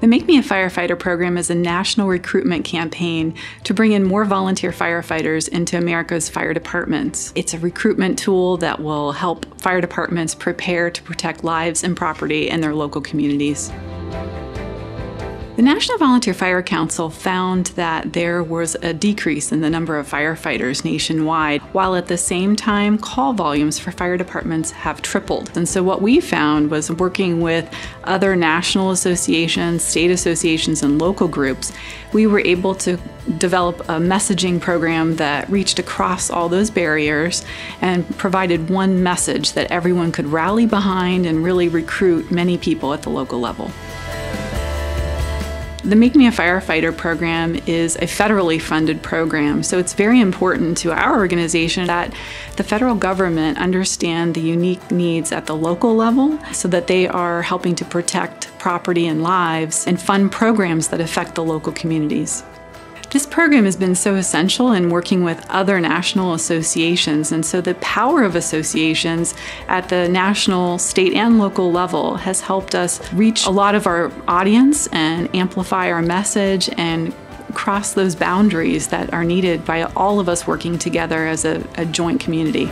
The Make Me a Firefighter program is a national recruitment campaign to bring in more volunteer firefighters into America's fire departments. It's a recruitment tool that will help fire departments prepare to protect lives and property in their local communities. The National Volunteer Fire Council found that there was a decrease in the number of firefighters nationwide, while at the same time call volumes for fire departments have tripled. And so what we found was, working with other national associations, state associations, and local groups, we were able to develop a messaging program that reached across all those barriers and provided one message that everyone could rally behind and really recruit many people at the local level. The Make Me a Firefighter program is a federally funded program, so it's very important to our organization that the federal government understand the unique needs at the local level so that they are helping to protect property and lives and fund programs that affect the local communities. This program has been so essential in working with other national associations, and so the power of associations at the national, state, and local level has helped us reach a lot of our audience and amplify our message and cross those boundaries that are needed by all of us working together as a joint community.